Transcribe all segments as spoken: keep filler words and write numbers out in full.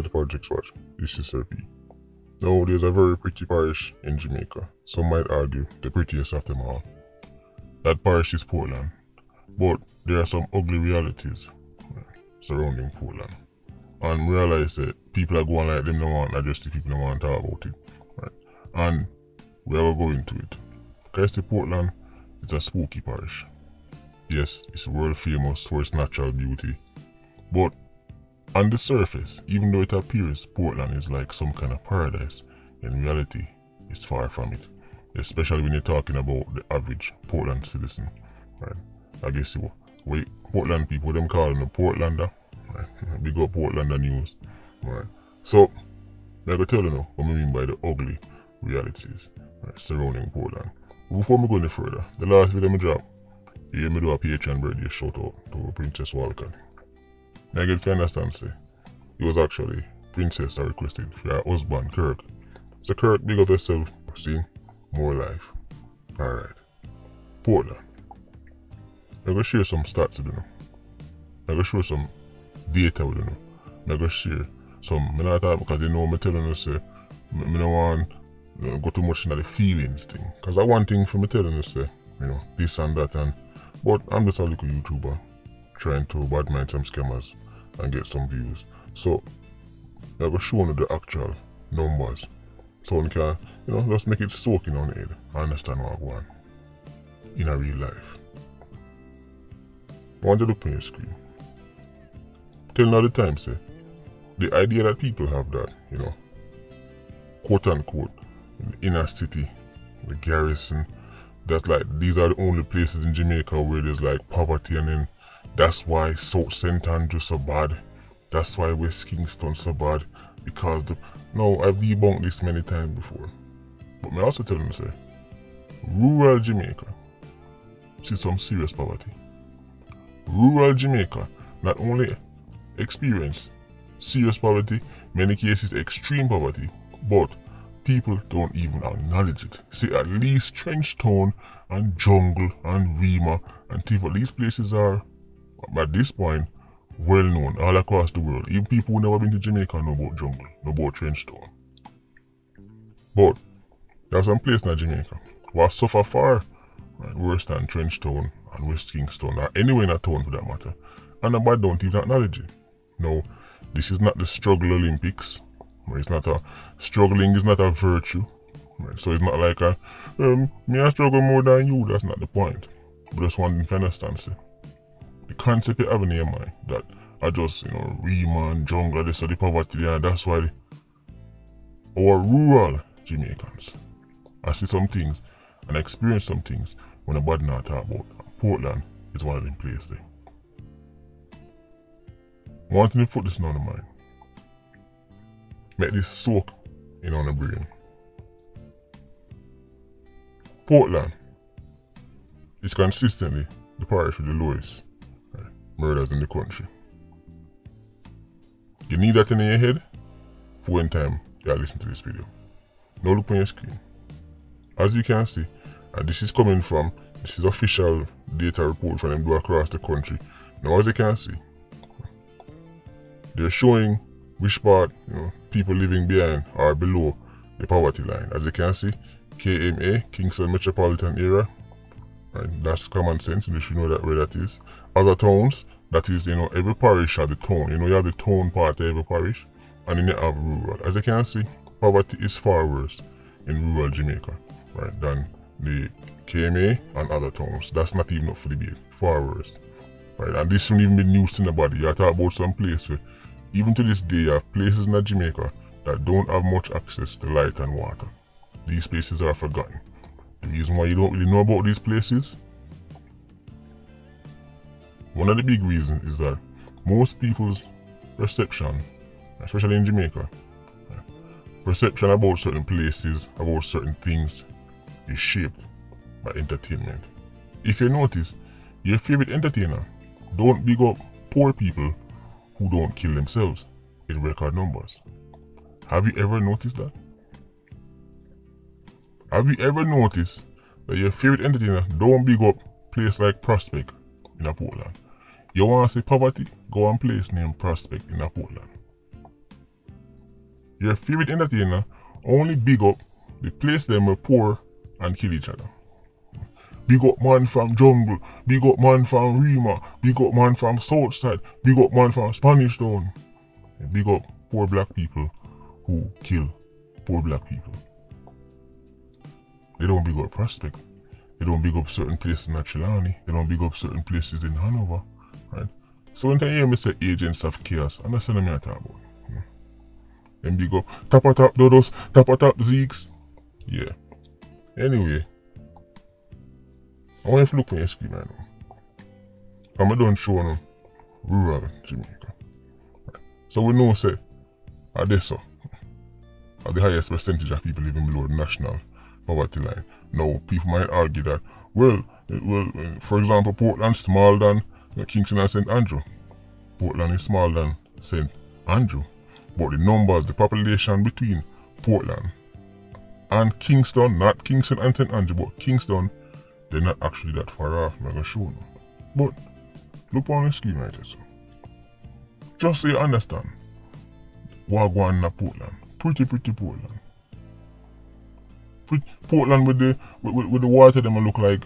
about the project's watch. This is Sir P. Though there's a very pretty parish in Jamaica, some might argue the prettiest of them all. That parish is Portland, but there are some ugly realities surrounding Portland. And realize that people are going like them don't want to address the people don't want to talk about it. Right? And we are going to it. Because the Portland is a spooky parish. Yes, it's world famous for its natural beauty. But on the surface, even though it appears Portland is like some kind of paradise, in reality, it's far from it. Especially when you're talking about the average Portland citizen. Right? I guess you wait, Portland people, them call them the Portlander. Right? Big up Portlander news. Right? So, like I tell you now, what I mean by the ugly realities right, surrounding Portland. Before we go any further, the last video I dropped, here I do a Patreon birthday shout out to Princess Walken. Now you can understand, say, it was actually Princess that requested for her husband, Kirk. So Kirk, big up yourself, see, more life. Alright, Portland. I'm going to share some stats with you now. I'm going to show some data with you now. I'm going to share some, I'm not talking because you know I'm telling you, say, I don't want to go too much into the feelings thing. Because I want thing for me telling you, say, you know, this and that and, but I'm just a little YouTuber trying to badmouth some scammers and get some views. So, I'm going to show you the actual numbers. So one can, you know, just make it soaking on the head. I understand what I want in a real life. I want you to look on your screen. Till now the time, say, the idea that people have that, you know, quote unquote, in the inner city, the garrison, that's like, these are the only places in Jamaica where there's like poverty and then that's why South Saint Andrew's so bad, that's why West Kingston's so bad, because the, no, I've debunked this many times before. But I also tell them, say, rural Jamaica sees some serious poverty. Rural Jamaica not only experience serious poverty, many cases extreme poverty, but people don't even acknowledge it. See, at least Trench Town and Jungle and Rima and Tiva, these places are, at this point, well known all across the world. Even people who never been to Jamaica know about Jungle, know about Trench Town. But there are some places in Jamaica who are suffer far right, worse than Trench Town and West Kingston or anywhere in a town for that matter, and the bad don't even acknowledge it. No, this is not the struggle Olympics. It's not a struggling is not a virtue. Right? So it's not like a um me I struggle more than you, that's not the point. But just one thing to understand, see. The concept you have in your mind that I just, you know, Rima and Jungle, this or the poverty there, and that's why the, our rural Jamaicans I see some things and experience some things when a bad not talk about. Portland is one of them places there. One thing to put this on the mind. Make this soak in on the brain. Portland is consistently the parish with the lowest right, murders in the country. You need that in your head for when time you are listening to this video. Now look on your screen. As you can see, and this is coming from this is official data report from them do across the country. Now as you can see, they're showing which part, you know, people living behind or below the poverty line. As you can see, K M A, Kingston Metropolitan Area, right? That's common sense, you should know that where that is. Other towns, that is, you know, every parish has the town. You know, you have the town part of every parish, and then you have rural. As you can see, poverty is far worse in rural Jamaica, right, than the K M A and other towns. That's not even up for the debate. Far worse. Right? And this shouldn't even be news to nobody. You talk about some place where, even to this day, you have places in Jamaica that don't have much access to light and water. These places are forgotten. The reason why you don't really know about these places? One of the big reasons is that most people's perception, especially in Jamaica, perception about certain places, about certain things, is shaped by entertainment. If you notice, your favorite entertainer don't big up poor people who don't kill themselves in record numbers. Have you ever noticed that? Have you ever noticed that your favorite entertainer don't big up place like Prospect in a Portland? You want to see poverty? Go on place named Prospect in a Portland. Your favorite entertainer only big up the place them were poor and kill each other. Big up man from Jungle, big up man from Rima, big up man from Southside, big up man from Spanish Town. And big up poor black people who kill poor black people. They don't big up Prospect. They don't big up certain places in Chilani. They don't big up certain places in Hanover, right? So when I hear Mister Agents of Chaos, I'm not saying what I'm talking about. Yeah. Them big up tap-a-tap dodos, tap-a-tap zeeks. Yeah. Anyway, I want you to look on your screen right now. I'm done showing rural Jamaica. Right. So we know, say, Odessa are the highest percentage of people living below the national poverty line. Now, people might argue that, well, well, for example, Portland is smaller than Kingston and Saint Andrew. Portland is smaller than Saint Andrew. But the numbers, the population between Portland and Kingston, not Kingston and Saint Andrew, but Kingston, they're not actually that far off, I'm not going to show them. But look on the screen right here. So. Just so you understand, Wagwan and Portland, pretty, pretty Portland. Pretty, Portland with the with, with the water, them look like,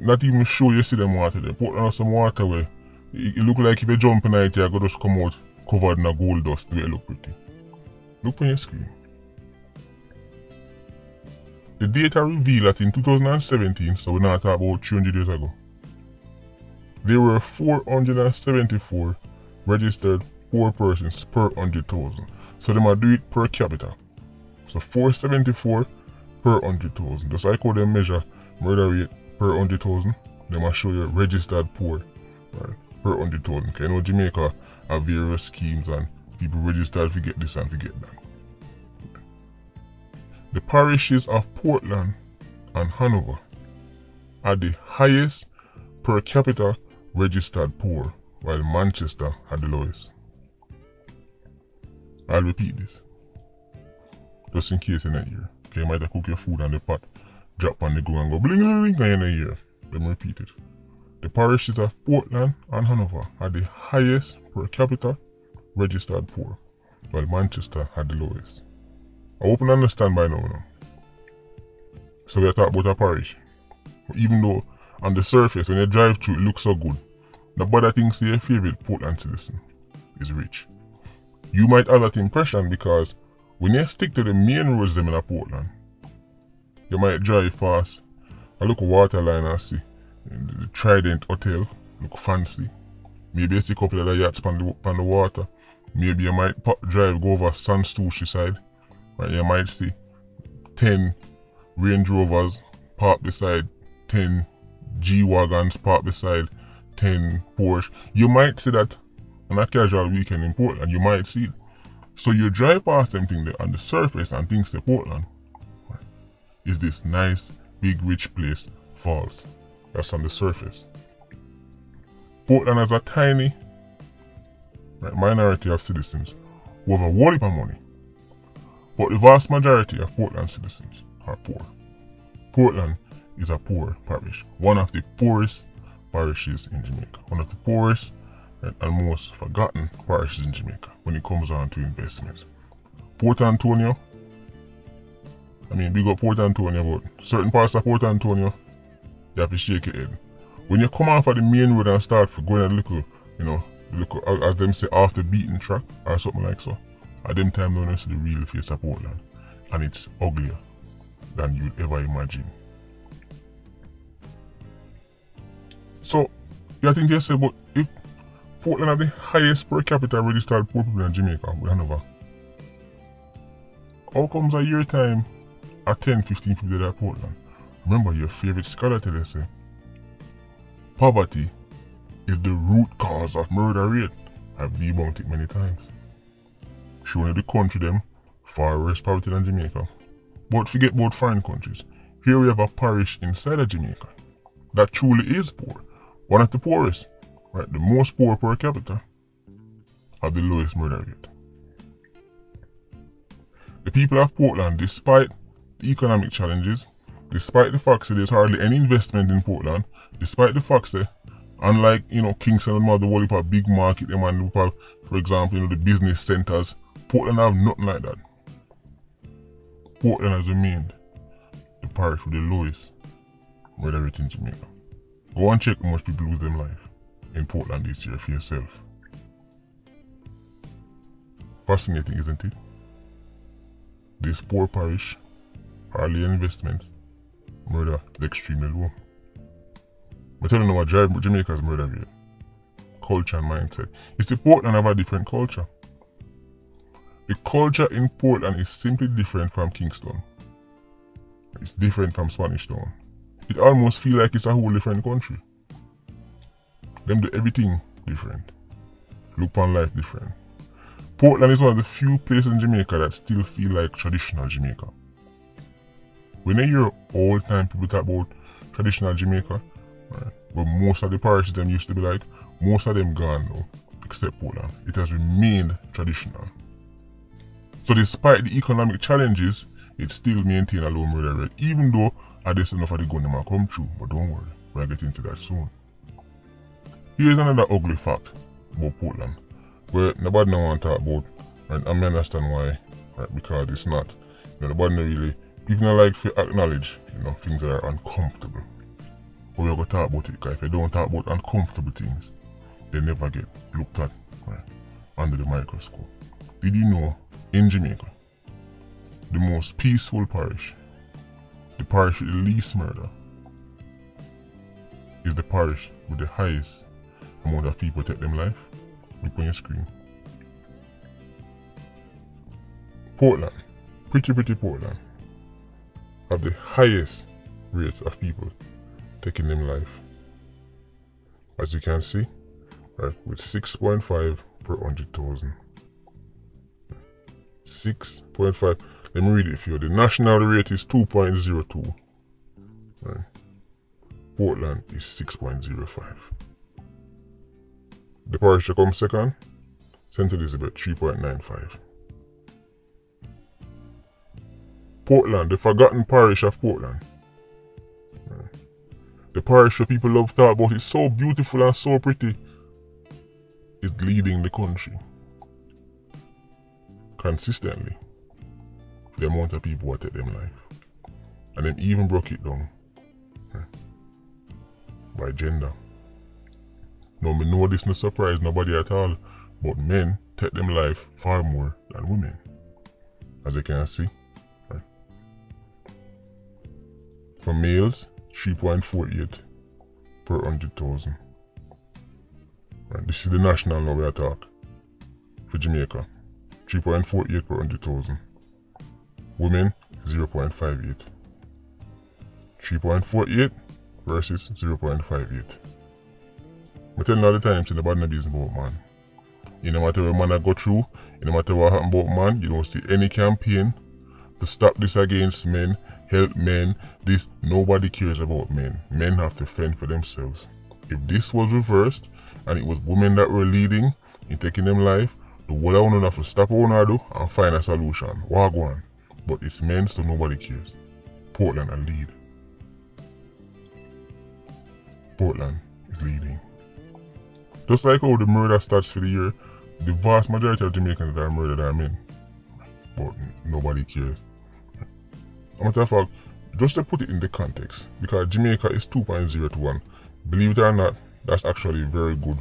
not even sure you see them water there. Portland has some water where it, it look like if you jump in it, you're going to just come out covered in a gold dust, where it look pretty. Look on your screen. The data reveal that in two thousand seventeen, so we're not talking about three hundred years ago, there were four hundred seventy-four registered poor persons per one hundred thousand. So they might do it per capita. So four hundred seventy-four per one hundred thousand. Just like how they measure murder rate per one hundred thousand, they must show you registered poor, right, per one hundred thousand. Okay, you know Jamaica have various schemes and people registered to get this and to get that. The parishes of Portland and Hanover are the highest per capita registered poor, while Manchester had the lowest. I'll repeat this, just in case in that year. Okay, you might have cooked your food on the pot, drop on the go and go bling bling bling in the year. Let me repeat it. The parishes of Portland and Hanover are the highest per capita registered poor, while Manchester had the lowest. I hope you understand by now, now. So we are talking about a parish. Even though on the surface, when you drive through, it looks so good. The bother things to your favorite Portland citizen is rich. You might have that impression because when you stick to the main roads them in a Portland, you might drive past a look water line and see the Trident Hotel, look fancy. Maybe you see a couple of the yachts on the, the water. Maybe you might pop, drive go over Sanstouche side. Right, you might see ten Range Rovers parked beside, ten G-Wagons parked beside, ten Porsche. You might see that on a casual weekend in Portland, you might see it. So you drive past something there on the surface and things to Portland, right, is this nice, big, rich place, false. That's on the surface. Portland has a tiny right, minority of citizens who have a wallop of money. But the vast majority of Portland citizens are poor. Portland is a poor parish, one of the poorest parishes in Jamaica, one of the poorest and most forgotten parishes in Jamaica when it comes on to investments. Port Antonio, I mean, big up Port Antonio, but certain parts of Port Antonio, you have to shake your head. When you come off of the main road and start for going a little, you know, little, as them say, off the beaten track or something like so. At them time, no one see the real face of Portland, and it's uglier than you'd ever imagine. So, you think to yourself, but if Portland are the highest per capita registered poor people in Jamaica, we Hanover, how comes a year time at ten, fifteen people there at Portland? Remember, your favorite scholar tell us, say, poverty is the root cause of murder rate. I've debunked it many times. Showing the country them far worse poverty than Jamaica. But forget about foreign countries. Here we have a parish inside of Jamaica that truly is poor. One of the poorest, right? The most poor per capita have the lowest murder rate. The people of Portland, despite the economic challenges, despite the fact that there's hardly any investment in Portland, despite the fact that unlike, you know, Kingston and Mother Wallop, big market them and, for example, you know, the business centers, Portland have nothing like that. Port Antonio has remained the parish with the lowest murder rate in Jamaica. Go and check how much people lose their life in Portland this year for yourself. Fascinating, isn't it? This poor parish, hardly any investments, murder is extremely low. I'm telling you what drives Jamaica's murder rate. Culture and mindset. You see, Portland have a different culture. The culture in Portland is simply different from Kingston. It's different from Spanish Town. It almost feels like it's a whole different country. Them do everything different. Look on life different. Portland is one of the few places in Jamaica that still feel like traditional Jamaica. When you hear all time people talk about traditional Jamaica, right, but most of the parishes them used to be like, most of them gone now, except Portland. It has remained traditional. So despite the economic challenges, it still maintains a low murder rate, even though I just enough of the gun them come true, but don't worry, we'll get into that soon. Here's another ugly fact about Portland, where nobody don't want to talk about, and I understand why, right, because it's not, you know, nobody really, people don't like to acknowledge, you know, things that are uncomfortable. But we're going to talk about it, because if you don't talk about uncomfortable things, they never get looked at, right, under the microscope. Did you know, in Jamaica, the most peaceful parish, the parish with the least murder, is the parish with the highest amount of people take them life? Look on your screen. Portland, pretty pretty Portland, have the highest rate of people taking them life. As you can see, right, with six point five per one hundred thousand. six point five. Let me read it for you. The national rate is two point zero two. Right. Portland is six point zero five. The parish that comes second, Saint Elizabeth, three point nine five. Portland, the forgotten parish of Portland. Right. The parish that people love to talk about is so beautiful and so pretty. It's leading the country. Consistently. The amount of people who take them life, and then even broke it down, right, by gender. Now, me know this no surprise nobody at all, but men take them life far more than women, as you can see. Right. For males, three point four eight per one hundred thousand. Right. This is the national number I talk for Jamaica, three point four eight per one hundred thousand. Women, zero point five eight. three point four eight versus zero point five eight. I tell you all the time, it's about no business about man. You no matter what man I go through, you no matter what happened about man, you don't see any campaign to stop this against men, help men, this, nobody cares about men. Men have to fend for themselves. If this was reversed, and it was women that were leading in taking them life, the world I want to have to stop what I do and find a solution. What go on? But it's men, so nobody cares. Portland are lead. Portland is leading. Just like how the murder stats for the year, the vast majority of Jamaicans that are murdered are men. But nobody cares. As a matter of fact, just to put it in the context, because Jamaica is two point zero to one. Believe it or not, that's actually very good,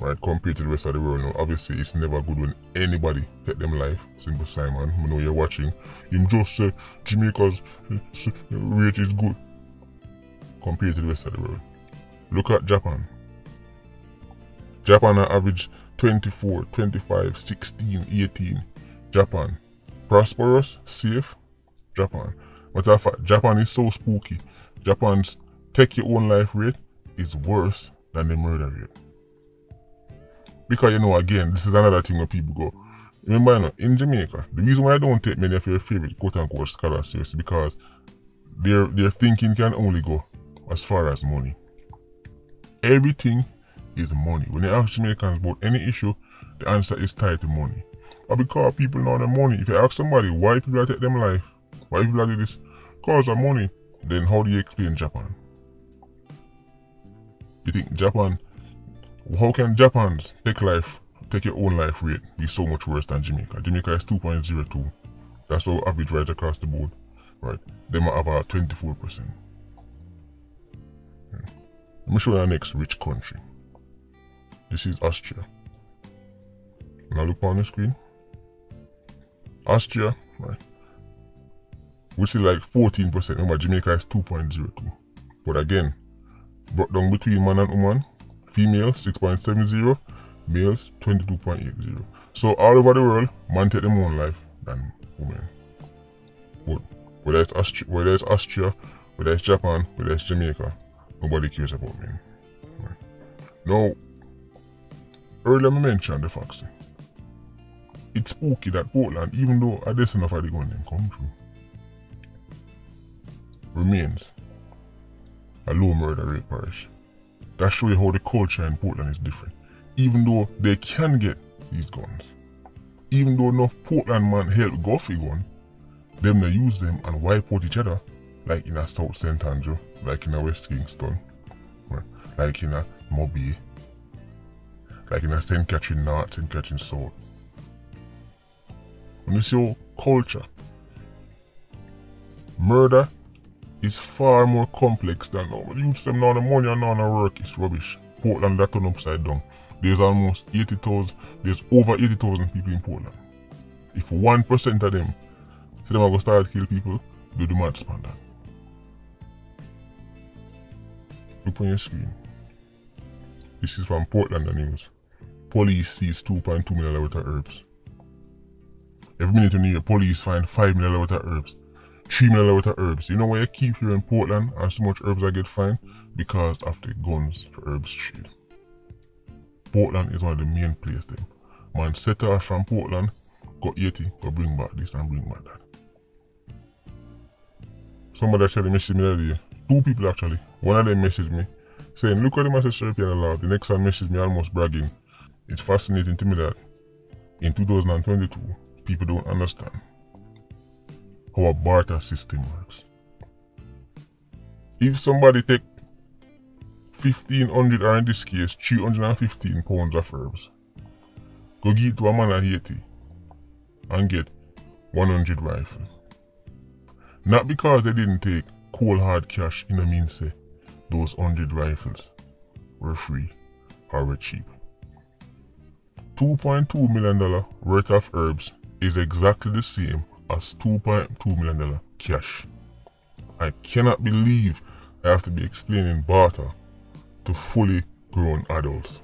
right, compared to the rest of the world. Now, obviously, it's never good when anybody take them life. Simple Simon, I know you're watching. Him just say Jamaica's rate is good compared to the rest of the world. Look at Japan. Japan average twenty-four, twenty-five, sixteen, eighteen. Japan. Prosperous, safe. Japan. Matter of fact, Japan is so spooky. Japan's take your own life rate is worse than the murder rate. Because, you know, again, this is another thing where people go. Remember, you know, in Jamaica, the reason why I don't take many of your favorite quote-unquote scholars serious is because their, their thinking can only go as far as money. Everything is money. When they ask Jamaicans about any issue, the answer is tied to money. But because people know the money, if you ask somebody why people are taking them life, why people are doing this, because of money, then how do you explain Japan? You think Japan... How can Japan's take life, take your own life rate be so much worse than Jamaica? Jamaica is two point zero two. That's our average right across the board. Right, they might have a twenty-four percent. Yeah. Let me show you our next rich country. This is Austria. Now look on the screen. Austria, right. We see like fourteen percent, remember Jamaica is two point zero two. But again, brought down between man and woman, female six point seven zero, males twenty-two point eight zero. So all over the world, man take their own life than women. But whether it's Austria, whether it's, Austria, whether it's Japan, whether it's Jamaica, nobody cares about men. Right. Now, earlier I mentioned the fact. It's spooky that Portland, even though I didn't know if I did going to come through, remains a low murder rate parish. That shows you how the culture in Portland is different. Even though they can get these guns, even though enough Portland man held Goffy gun, them they use them and wipe out each other, like in a South Saint Andrew, like in a West Kingston, right? Like in a Moby, like in a Saint Catherine North, Saint Catherine South. When you see your culture, murder is far more complex than oh, use them now the money and now the work is rubbish. Portland that turned upside down. There's almost eighty thousand, there's over eighty thousand people in Portland. If one percent of them say them are going to start kill people, do the maths on that. Look on your screen. This is from Portland News. Police seize two point two million worth of herbs. Every minute you need, police find five million worth of herbs. three million worth of herbs. You know why you keep here in Portland and so much herbs I get fined? Because of the guns for herbs trade. Portland is one of the main places them. Man set off from Portland, got eighty, go bring back this and bring back that. Somebody actually messaged me that day. Two people actually. One of them messaged me saying, look at the message Sir P and allowed. The next one messaged me almost bragging. It's fascinating to me that in two thousand twenty-two, people don't understand how a barter system works. If somebody take fifteen hundred or in this case three hundred fifteen pounds of herbs, go give it to a man at Haiti and get one hundred rifle. Not because they didn't take cold hard cash, in a mean say those one hundred rifles were free or were cheap. two point two million dollars worth of herbs is exactly the same as two point two million dollars cash. I cannot believe I have to be explaining barter to fully grown adults.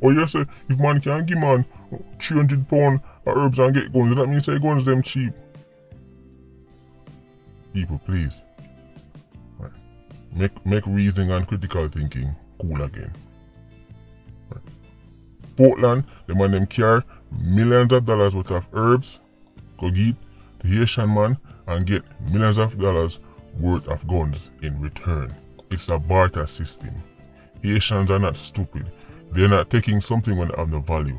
Or you say, if man can give man three hundred pounds of herbs and get guns, that means say guns them cheap. People, please. Right. Make, make reasoning and critical thinking cool again. Right. Portland, the man them care millions of dollars worth of herbs, go get the Haitian man and get millions of dollars worth of guns in return. It's a barter system. Haitians are not stupid. They're not taking something when they have no value.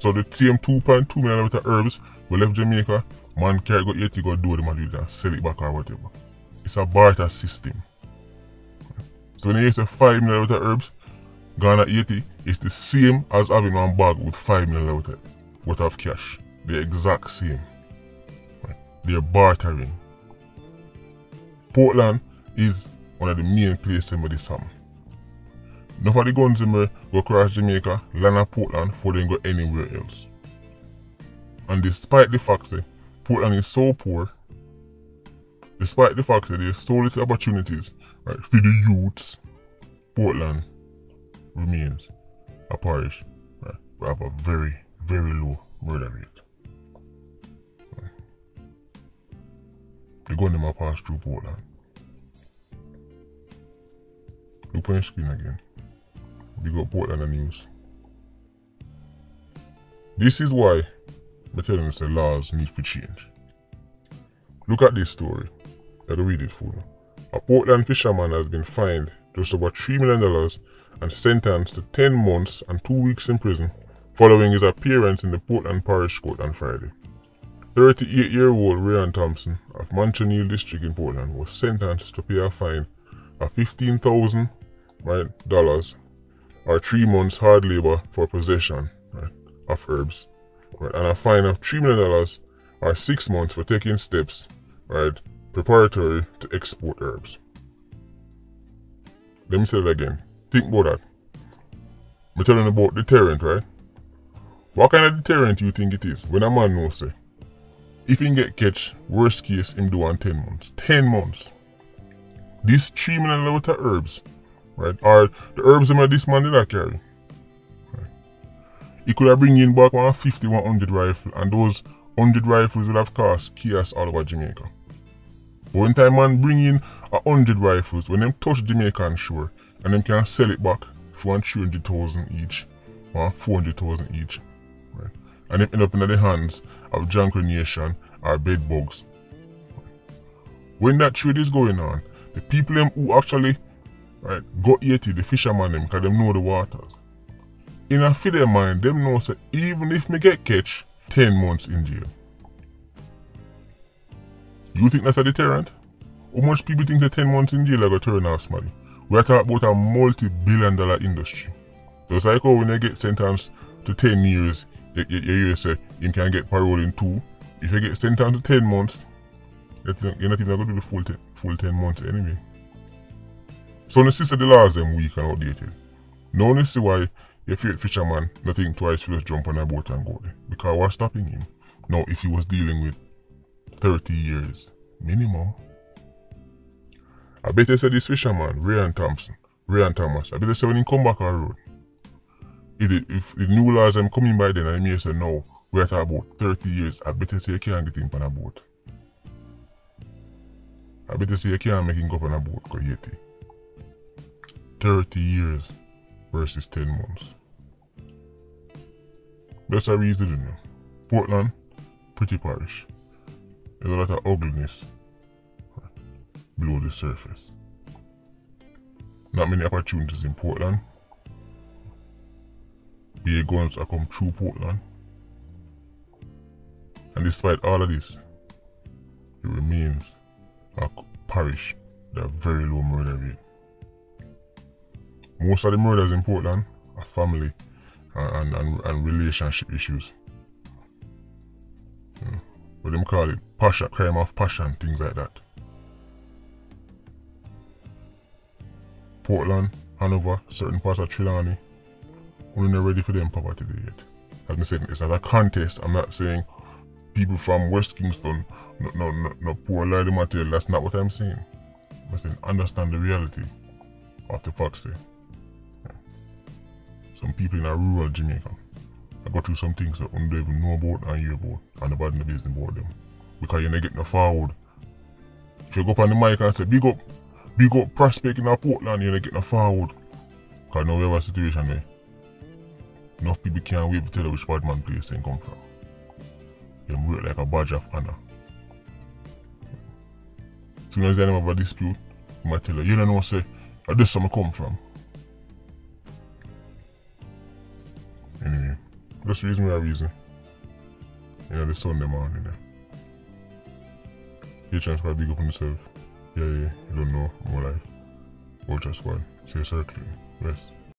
So the same two point two million worth of herbs we left Jamaica, man carry go eighty, go do them and do that, sell it back or whatever. It's a barter system. So when you say five million worth of herbs, Ghana eighty, it's the same as having one bag with five million worth of, worth of cash. The exact same. Right. They're bartering. Portland is one of the main places where this happen. None of the guns in there go across Jamaica, land at Portland, before they go anywhere else. And despite the fact that Portland is so poor, despite the fact that there's so little opportunities, right, for the youths, Portland remains a parish that right, have a very, very low murder rate. Right. The gun them pass through Portland. Look on your screen again. We got Portland News. This is why I'm telling us the laws need to change. Look at this story. Let me read it for you. A Portland fisherman has been fined just over three million dollars and sentenced to ten months and two weeks in prison following his appearance in the Portland Parish Court on Friday. thirty-eight-year-old Ryan Thompson of Manchioneal district in Portland was sentenced to pay a fine of fifteen thousand dollars, right, or three months hard labor for possession, right, of herbs right, and a fine of three million dollars or six months for taking steps, right, preparatory to export herbs. Let me say that again. Think about that. I'm telling you about deterrent, right? What kind of deterrent you think it is when a man knows, say, if he can get catch, worst case, him do on ten months. ten months. These three million dollars worth of herbs, right, or the herbs that this man did not carry. He could have bring in back one fifty, one hundred rifle, and those one hundred rifles would have caused chaos all over Jamaica. But when time man bring in one hundred rifles, when them touch Jamaica on shore, and them can sell it back for three hundred thousand each, or four hundred thousand each, right? And them end up in the hands of Janko Nation or bed bugs. When that trade is going on, the people them who actually, right, got eighty, the fishermen them, because them know the waters. In a feeder mind, them know that even if me get catch, ten months in jail. You think that's a deterrent? How much people think that ten months in jail are going to turn off somebody? We are talking about a multi-billion dollar industry. Just like how when you get sentenced to ten years, you, you, you say you can get parole in two. If you get sentenced to ten months, you're not even going to do the full ten, full ten months anyway. So the system, the laws them weak and outdated. Now you see why your favorite fisherman, nothing twice, will just jump on a boat and go there. Because what's stopping him? Now, if he was dealing with thirty years minimum, I bet they said this fisherman, Ryan Thompson, Ryan Thomas, I bet they said when he come back on the road, if, if the new laws are coming by then, and he may say, no, we're at about thirty years, I bet they say you can't get him on a boat. I bet they say you can't make him go on a boat, because you see, thirty years versus ten months. That's a reason, you know. Portland, pretty parish. There's a lot of ugliness below the surface. Not many opportunities in Portland. Big guns are come through Portland. And despite all of this, it remains a parish with a very low murder rate. Most of the murders in Portland are family and, and, and relationship issues. Yeah. What them call it? Passion, crime of passion, things like that. Portland, Hanover, certain parts of Chilani, we're not ready for them property yet. As I said, it's not a contest. I'm not saying people from West Kingston, no, no, no, no poor lie material. That's not what I'm saying. I'm saying understand the reality of the facts there. Some people in a rural Jamaica, I go through some things that you don't even know about and hear about, and nobody in the business about them. Because you're not getting forward. If you go up on the mic and say, big up, big up Prospect in Portland, you're not getting forward. Because now we have a situation there. Enough people can't wait to tell you which bad man place they come from. They work like a badge of honor. As soon as they have a dispute, you might tell you, you don't know, say, that's where I come from. Anyway, just reason we are reason. You know, the Sunday morning. Your chance for a big up on yourself. Yeah, yeah, you don't know, more life. Vulture Squad, stay circling, rest.